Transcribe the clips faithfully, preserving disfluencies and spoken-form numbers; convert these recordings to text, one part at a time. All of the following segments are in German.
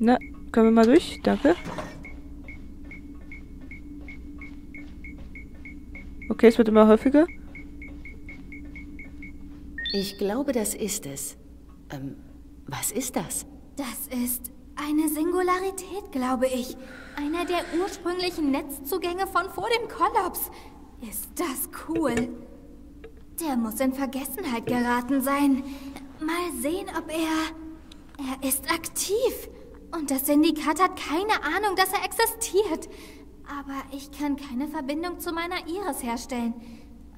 Na, können wir mal durch? Danke. Okay, es wird immer häufiger. Ich glaube, das ist es. Ähm, was ist das? Das ist eine Singularität, glaube ich. Einer der ursprünglichen Netzzugänge von vor dem Kollaps. Ist das cool. Der muss in Vergessenheit geraten sein. Mal sehen, ob er... Er ist aktiv. Und das Syndikat hat keine Ahnung, dass er existiert. Aber ich kann keine Verbindung zu meiner Iris herstellen.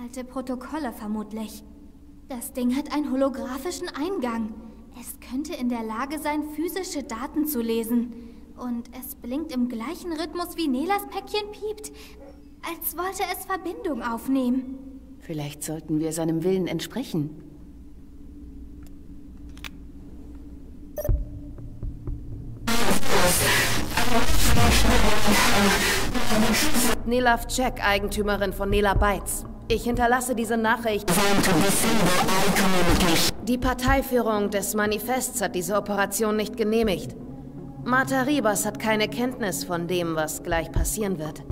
Alte Protokolle vermutlich. Das Ding hat einen holographischen Eingang. Es könnte in der Lage sein, physische Daten zu lesen. Und es blinkt im gleichen Rhythmus, wie Nelas Päckchen piept. Als wollte es Verbindung aufnehmen. Vielleicht sollten wir seinem Willen entsprechen. Nela Fcek, Eigentümerin von Nela Bytes. Ich hinterlasse diese Nachricht. Die Parteiführung des Manifests hat diese Operation nicht genehmigt. Martha Ribas hat keine Kenntnis von dem, was gleich passieren wird.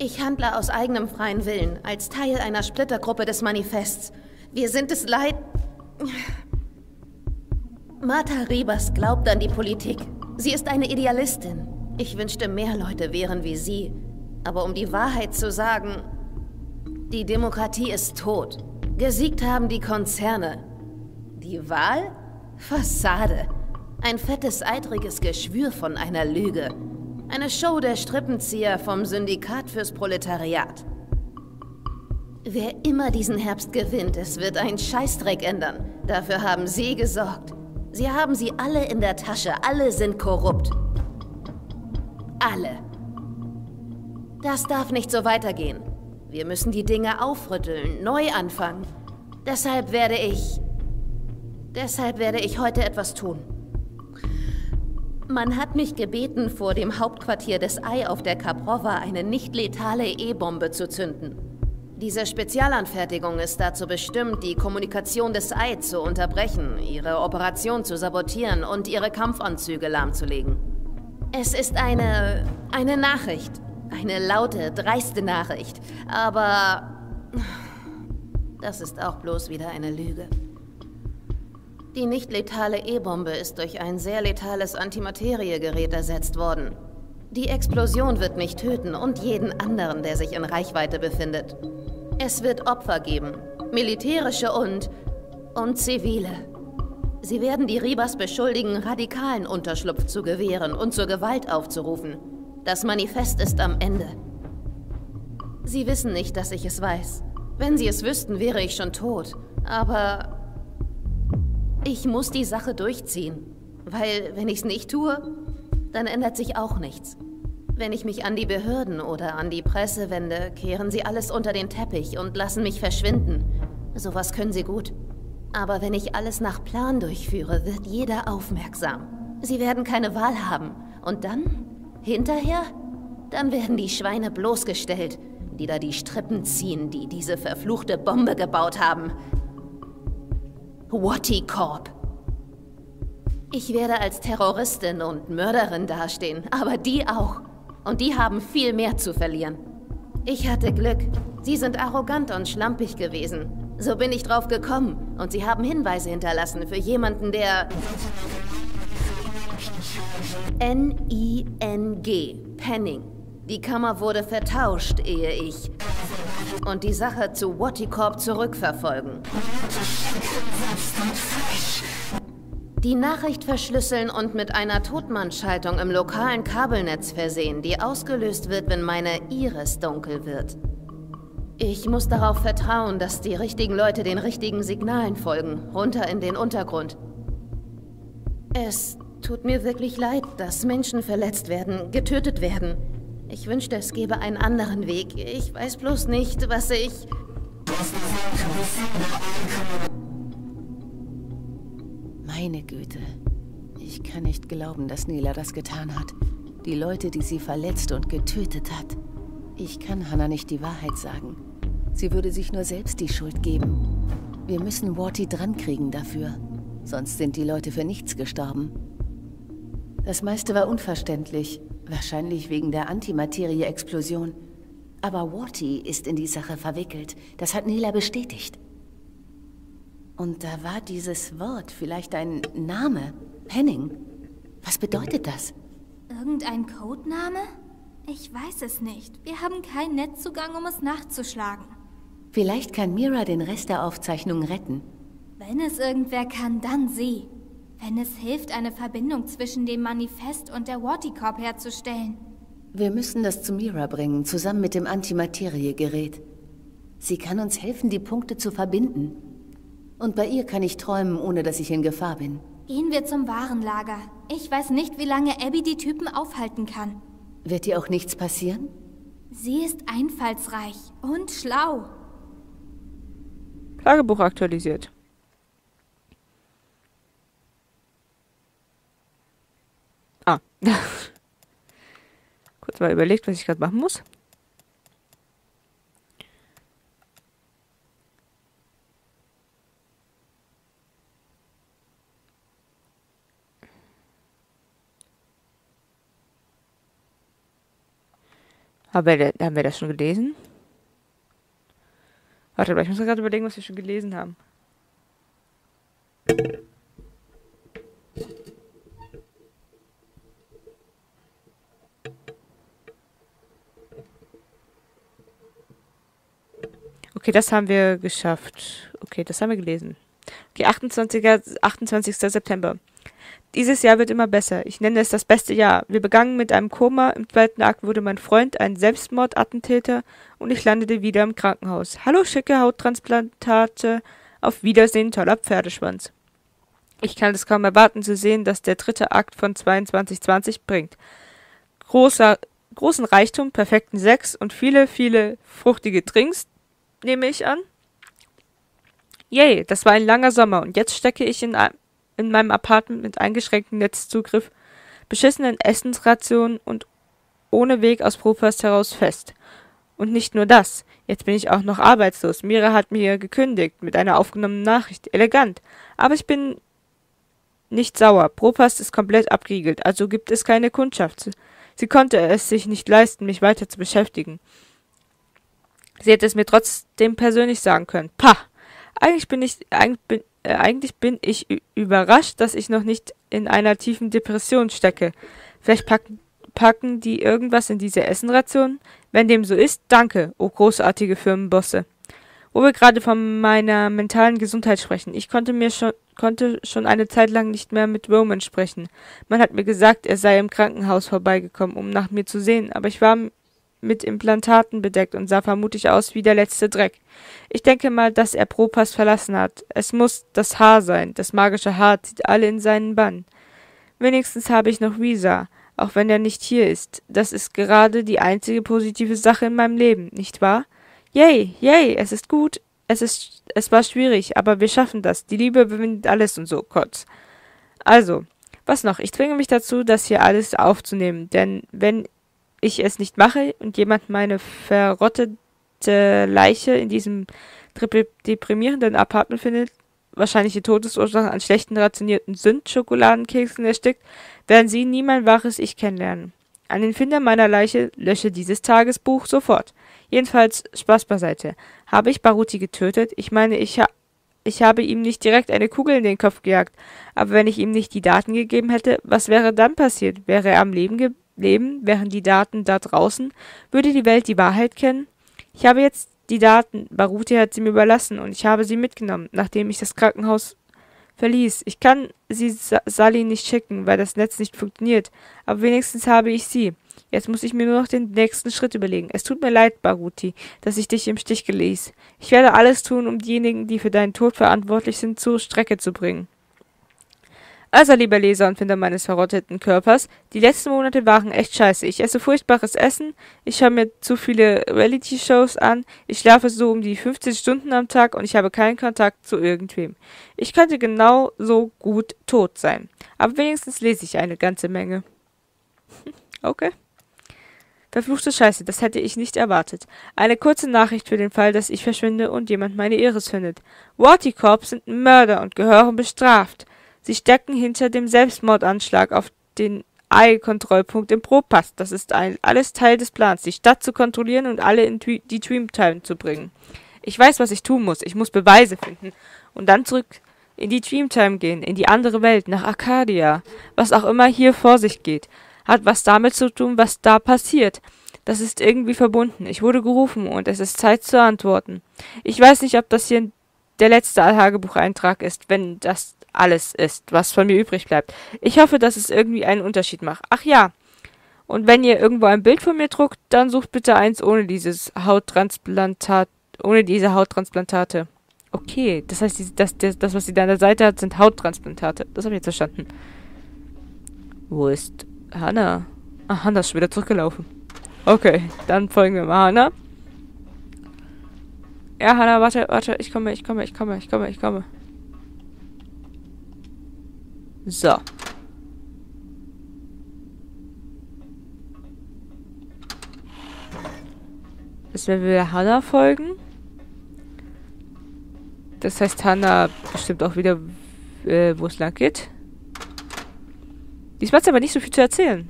Ich handle aus eigenem freien Willen, als Teil einer Splittergruppe des Manifests. Wir sind es leid... Martha Ribas glaubt an die Politik. Sie ist eine Idealistin. Ich wünschte, mehr Leute wären wie sie. Aber um die Wahrheit zu sagen, die Demokratie ist tot. Gesiegt haben die Konzerne. Die Wahl? Fassade. Ein fettes, eitriges Geschwür von einer Lüge. Eine Show der Strippenzieher vom Syndikat fürs Proletariat. Wer immer diesen Herbst gewinnt, es wird einen Scheißdreck ändern. Dafür haben Sie gesorgt. Sie haben sie alle in der Tasche. Alle sind korrupt. Alle. Das darf nicht so weitergehen. Wir müssen die Dinge aufrütteln, neu anfangen. Deshalb werde ich... Deshalb werde ich heute etwas tun. Man hat mich gebeten, vor dem Hauptquartier des Ei auf der Kaprova eine nicht-letale E-Bombe zu zünden. Diese Spezialanfertigung ist dazu bestimmt, die Kommunikation des Ei zu unterbrechen, ihre Operation zu sabotieren und ihre Kampfanzüge lahmzulegen. Es ist eine... eine Nachricht. Eine laute, dreiste Nachricht. Aber... das ist auch bloß wieder eine Lüge. Die nicht-letale E-Bombe ist durch ein sehr letales Antimateriegerät ersetzt worden. Die Explosion wird mich töten und jeden anderen, der sich in Reichweite befindet. Es wird Opfer geben. Militärische und... und zivile. Sie werden die Ribas beschuldigen, radikalen Unterschlupf zu gewähren und zur Gewalt aufzurufen. Das Manifest ist am Ende. Sie wissen nicht, dass ich es weiß. Wenn sie es wüssten, wäre ich schon tot. Aber... ich muss die Sache durchziehen, weil wenn ich es nicht tue, dann ändert sich auch nichts. Wenn ich mich an die Behörden oder an die Presse wende, kehren sie alles unter den Teppich und lassen mich verschwinden. Sowas können sie gut. Aber wenn ich alles nach Plan durchführe, wird jeder aufmerksam. Sie werden keine Wahl haben. Und dann? Hinterher? Dann werden die Schweine bloßgestellt, die da die Strippen ziehen, die diese verfluchte Bombe gebaut haben. WatiCorp. Ich werde als Terroristin und Mörderin dastehen, aber die auch. Und die haben viel mehr zu verlieren. Ich hatte Glück. Sie sind arrogant und schlampig gewesen. So bin ich drauf gekommen. Und sie haben Hinweise hinterlassen für jemanden, der... N I N G. Henning. Die Kammer wurde vertauscht, ehe ich... und die Sache zu WatiCorp zurückverfolgen. Die Nachricht verschlüsseln und mit einer Totmannschaltung im lokalen Kabelnetz versehen, die ausgelöst wird, wenn meine Iris dunkel wird. Ich muss darauf vertrauen, dass die richtigen Leute den richtigen Signalen folgen, runter in den Untergrund. Es tut mir wirklich leid, dass Menschen verletzt werden, getötet werden. Ich wünschte, es gäbe einen anderen Weg. Ich weiß bloß nicht, was ich... Meine Güte. Ich kann nicht glauben, dass Nela das getan hat. Die Leute, die sie verletzt und getötet hat. Ich kann Hannah nicht die Wahrheit sagen. Sie würde sich nur selbst die Schuld geben. Wir müssen Warty drankriegen dafür. Sonst sind die Leute für nichts gestorben. Das meiste war unverständlich, wahrscheinlich wegen der Antimaterie-Explosion. Aber Warty ist in die Sache verwickelt, das hat Nela bestätigt. Und da war dieses Wort vielleicht ein Name, Henning. Was bedeutet das? Irgendein Codename? Ich weiß es nicht. Wir haben keinen Netzzugang, um es nachzuschlagen. Vielleicht kann Mira den Rest der Aufzeichnungen retten. Wenn es irgendwer kann, dann sie. Wenn es hilft, eine Verbindung zwischen dem Manifest und der WatiCorp herzustellen. Wir müssen das zu Mira bringen, zusammen mit dem Antimateriegerät. Sie kann uns helfen, die Punkte zu verbinden. Und bei ihr kann ich träumen, ohne dass ich in Gefahr bin. Gehen wir zum Warenlager. Ich weiß nicht, wie lange Abby die Typen aufhalten kann. Wird ihr auch nichts passieren? Sie ist einfallsreich und schlau. Tagebuch aktualisiert. Ah. Kurz mal überlegt, was ich gerade machen muss. Aber haben wir das schon gelesen? Warte, aber ich muss gerade überlegen, was wir schon gelesen haben. Okay, das haben wir geschafft. Okay, das haben wir gelesen. Die achtundzwanzigste September. Dieses Jahr wird immer besser. Ich nenne es das beste Jahr. Wir begannen mit einem Koma. Im zweiten Akt wurde mein Freund ein Selbstmordattentäter und ich landete wieder im Krankenhaus. Hallo, schicke Hauttransplantate. Auf Wiedersehen, toller Pferdeschwanz. Ich kann es kaum erwarten zu sehen, dass der dritte Akt von zweiundzwanzig zwanzig bringt. Großer, großen Reichtum, perfekten Sex und viele, viele fruchtige Trinks, nehme ich an. Yay, das war ein langer Sommer und jetzt stecke ich in einem in meinem Apartment mit eingeschränktem Netzzugriff, beschissenen Essensrationen und ohne Weg aus Propast heraus fest. Und nicht nur das, jetzt bin ich auch noch arbeitslos. Mira hat mir gekündigt mit einer aufgenommenen Nachricht. Elegant. Aber ich bin nicht sauer. Propast ist komplett abgeriegelt, also gibt es keine Kundschaft. Sie konnte es sich nicht leisten, mich weiter zu beschäftigen. Sie hätte es mir trotzdem persönlich sagen können. Pah! Eigentlich bin ich... Eigentlich bin, Eigentlich bin ich überrascht, dass ich noch nicht in einer tiefen Depression stecke. Vielleicht packen, packen die irgendwas in diese Essenration? Wenn dem so ist, danke, oh großartige Firmenbosse. Wo wir gerade von meiner mentalen Gesundheit sprechen. Ich konnte mir schon, konnte schon eine Zeit lang nicht mehr mit Roman sprechen. Man hat mir gesagt, er sei im Krankenhaus vorbeigekommen, um nach mir zu sehen, aber ich war mit Implantaten bedeckt und sah vermutlich aus wie der letzte Dreck. Ich denke mal, dass er Propast verlassen hat. Es muss das Haar sein. Das magische Haar zieht alle in seinen Bann. Wenigstens habe ich noch Risa, auch wenn er nicht hier ist. Das ist gerade die einzige positive Sache in meinem Leben, nicht wahr? Yay, yay, es ist gut. Es ist, es war schwierig, aber wir schaffen das. Die Liebe bewindet alles und so, kurz. Also, was noch? Ich zwinge mich dazu, das hier alles aufzunehmen, denn wenn ich es nicht mache und jemand meine verrottete Leiche in diesem deprimierenden Apartment findet, wahrscheinliche Todesursachen an schlechten rationierten Sündschokoladenkeksen erstickt, werden sie nie mein wahres Ich kennenlernen. An den Finder meiner Leiche lösche dieses Tagesbuch sofort. Jedenfalls, Spaß beiseite. Habe ich Baruti getötet? Ich meine, ich, ha ich habe ihm nicht direkt eine Kugel in den Kopf gejagt, aber wenn ich ihm nicht die Daten gegeben hätte, was wäre dann passiert? Wäre er am Leben geblieben? Leben, wären die Daten da draußen, würde die Welt die Wahrheit kennen? Ich habe jetzt die Daten, Baruti hat sie mir überlassen und ich habe sie mitgenommen, nachdem ich das Krankenhaus verließ. Ich kann sie Sa Sally nicht schicken, weil das Netz nicht funktioniert, aber wenigstens habe ich sie. Jetzt muss ich mir nur noch den nächsten Schritt überlegen. Es tut mir leid, Baruti, dass ich dich im Stich ließ. Ich werde alles tun, um diejenigen, die für deinen Tod verantwortlich sind, zur Strecke zu bringen. Also, lieber Leser und Finder meines verrotteten Körpers, die letzten Monate waren echt scheiße. Ich esse furchtbares Essen, ich schaue mir zu viele Reality-Shows an, ich schlafe so um die fünfzehn Stunden am Tag und ich habe keinen Kontakt zu irgendwem. Ich könnte genau so gut tot sein. Aber wenigstens lese ich eine ganze Menge. Okay. Verfluchte Scheiße, das hätte ich nicht erwartet. Eine kurze Nachricht für den Fall, dass ich verschwinde und jemand meine Iris findet. WatiCorp sind Mörder und gehören bestraft. Sie stecken hinter dem Selbstmordanschlag auf den A I-Kontrollpunkt im Propast. Das ist ein, alles Teil des Plans, die Stadt zu kontrollieren und alle in die Dreamtime zu bringen. Ich weiß, was ich tun muss. Ich muss Beweise finden und dann zurück in die Dreamtime gehen, in die andere Welt, nach Arcadia. Was auch immer hier vor sich geht, hat was damit zu tun, was da passiert. Das ist irgendwie verbunden. Ich wurde gerufen und es ist Zeit zu antworten. Ich weiß nicht, ob das hier der letzte Tagebucheintrag ist, wenn das alles ist, was von mir übrig bleibt. Ich hoffe, dass es irgendwie einen Unterschied macht. Ach ja, und wenn ihr irgendwo ein Bild von mir druckt, dann sucht bitte eins ohne dieses Hauttransplantat, ohne diese Hauttransplantate. Okay, das heißt, das, das, das was sie da an der Seite hat, sind Hauttransplantate. Das habe ich jetzt verstanden. Wo ist Hannah? Ah, Hannah ist schon wieder zurückgelaufen. Okay, dann folgen wir mal Hannah. Ja, Hannah, warte, warte, ich komme, ich komme, ich komme, ich komme, ich komme. So. Jetzt werden wir Hannah folgen. Das heißt, Hannah bestimmt auch wieder, äh, wo es lang geht. Diesmal hat sie aber nicht so viel zu erzählen.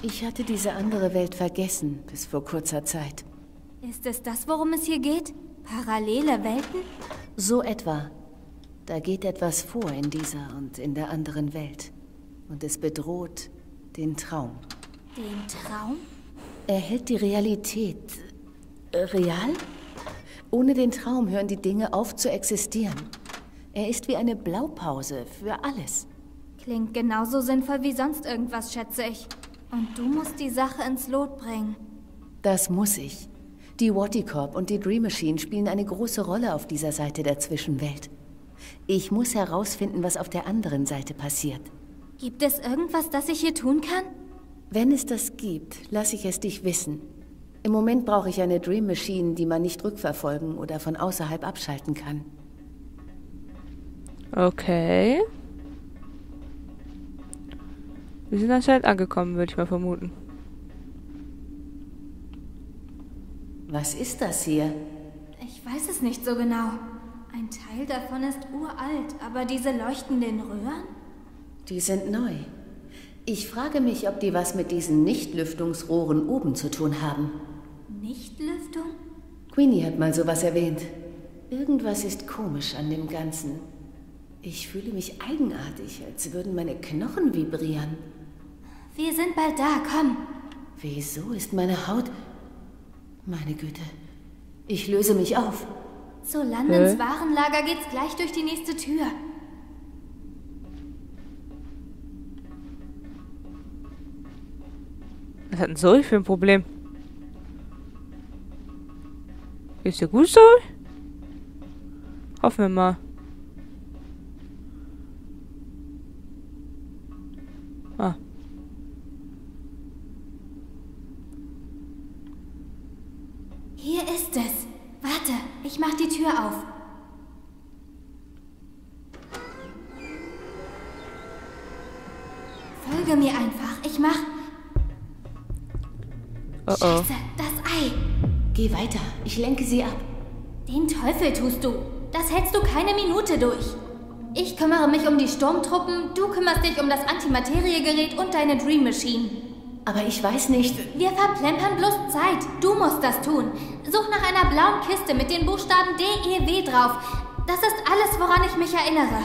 Ich hatte diese andere Welt vergessen, bis vor kurzer Zeit. Ist es das, worum es hier geht? Parallele Welten? So etwa. Da geht etwas vor in dieser und in der anderen Welt. Und es bedroht den Traum. Den Traum? Er hält die Realität real? Ohne den Traum hören die Dinge auf zu existieren. Er ist wie eine Blaupause für alles. Klingt genauso sinnvoll wie sonst irgendwas, schätze ich. Und du musst die Sache ins Lot bringen. Das muss ich. Die WatiCorp und die Dream Machine spielen eine große Rolle auf dieser Seite der Zwischenwelt. Ich muss herausfinden, was auf der anderen Seite passiert. Gibt es irgendwas, das ich hier tun kann? Wenn es das gibt, lasse ich es dich wissen. Im Moment brauche ich eine Dream Machine, die man nicht rückverfolgen oder von außerhalb abschalten kann. Okay. Wir sind anscheinend angekommen, würde ich mal vermuten. Was ist das hier? Ich weiß es nicht so genau. Ein Teil davon ist uralt, aber diese leuchtenden Röhren? Die sind neu. Ich frage mich, ob die was mit diesen Nichtlüftungsrohren oben zu tun haben. Nichtlüftung? Queenie hat mal sowas erwähnt. Irgendwas ist komisch an dem Ganzen. Ich fühle mich eigenartig, als würden meine Knochen vibrieren. Wir sind bald da, komm. Wieso ist meine Haut... Meine Güte, ich löse mich auf. Zu Landens Hä? Warenlager geht's gleich durch die nächste Tür. Was hat denn Zoe für ein Problem? Ist dir gut, Zoe? Hoffen wir mal. Ah. Hier ist es. Warte, ich mach die Tür auf. Folge mir einfach. Ich mach... Oh, oh. Scheiße, das Ei. Geh weiter. Ich lenke sie ab. Den Teufel tust du. Das hältst du keine Minute durch. Ich kümmere mich um die Sturmtruppen, du kümmerst dich um das Antimateriegerät und deine Dream Machine. Aber ich weiß nicht... Wir verplempern bloß Zeit. Du musst das tun. Such nach einer blauen Kiste mit den Buchstaben D E W drauf. Das ist alles, woran ich mich erinnere.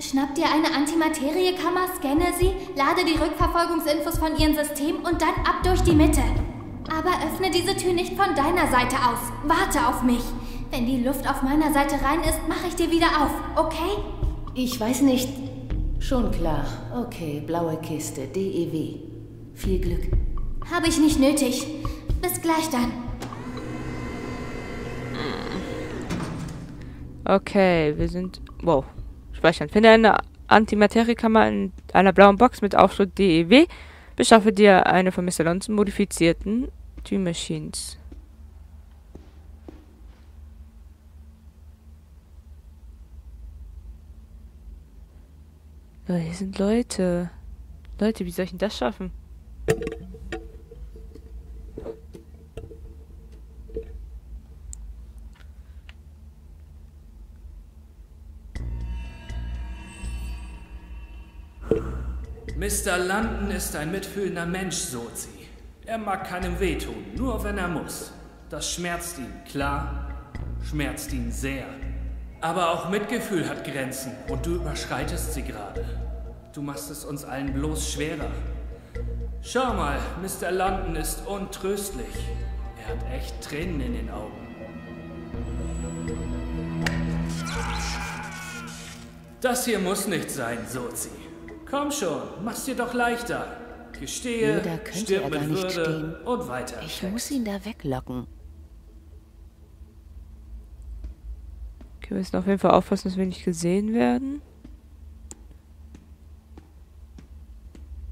Schnapp dir eine Antimateriekammer, scanne sie, lade die Rückverfolgungsinfos von ihrem System und dann ab durch die Mitte. Aber öffne diese Tür nicht von deiner Seite aus. Warte auf mich. Wenn die Luft auf meiner Seite rein ist, mache ich dir wieder auf, okay? Ich weiß nicht. Schon klar. Okay, blaue Kiste, D E W. Viel Glück. Habe ich nicht nötig. Bis gleich dann. Okay, wir sind... Wow. Speichern. Finde eine Antimateriekammer in einer blauen Box mit Aufschrift D E W. Beschaffe dir eine von Mister Lonsen modifizierten Dream Machines. Hier sind Leute. Leute, wie soll ich denn das schaffen? Mister London ist ein mitfühlender Mensch, Sozi. Er mag keinem wehtun, nur wenn er muss. Das schmerzt ihn, klar, schmerzt ihn sehr. Aber auch Mitgefühl hat Grenzen und du überschreitest sie gerade. Du machst es uns allen bloß schwerer. Schau mal, Mister London ist untröstlich. Er hat echt Tränen in den Augen. Das hier muss nicht sein, Sozi. Komm schon, mach's dir doch leichter. Gestehe, nee, stirb mit Würde stehen. Und weiter. Ich muss ihn da weglocken. Okay, wir müssen auf jeden Fall aufpassen, dass wir nicht gesehen werden.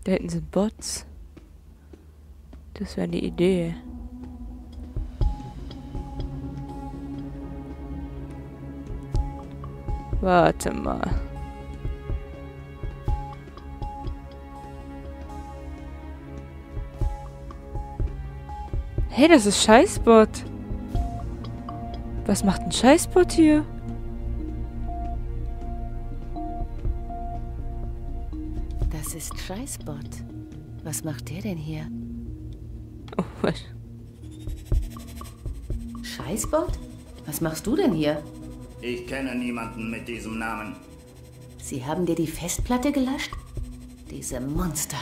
Da hinten sind Bots. Das wäre eine Idee. Warte mal. Hey, das ist Scheißbot. Was macht ein Scheißbot hier? Das ist Scheißbot. Was macht der denn hier? Oh, was? Scheißbot? Was machst du denn hier? Ich kenne niemanden mit diesem Namen. Sie haben dir die Festplatte gelöscht? Diese Monster.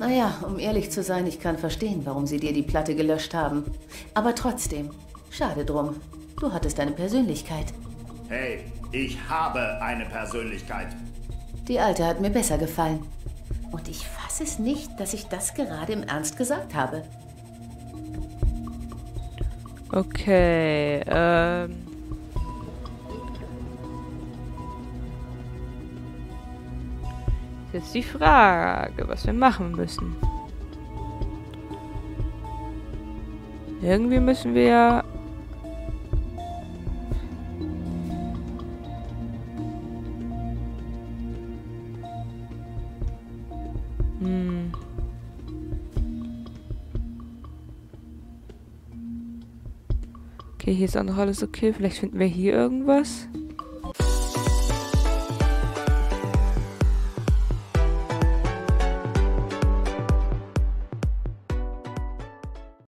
Naja, um ehrlich zu sein, ich kann verstehen, warum sie dir die Platte gelöscht haben. Aber trotzdem, schade drum. Du hattest eine Persönlichkeit. Hey, ich habe eine Persönlichkeit. Die alte hat mir besser gefallen. Und ich fasse es nicht, dass ich das gerade im Ernst gesagt habe. Okay, ähm... Jetzt die Frage, was wir machen müssen. Irgendwie müssen wir... Hm. Okay, hier ist auch noch alles okay. Vielleicht finden wir hier irgendwas.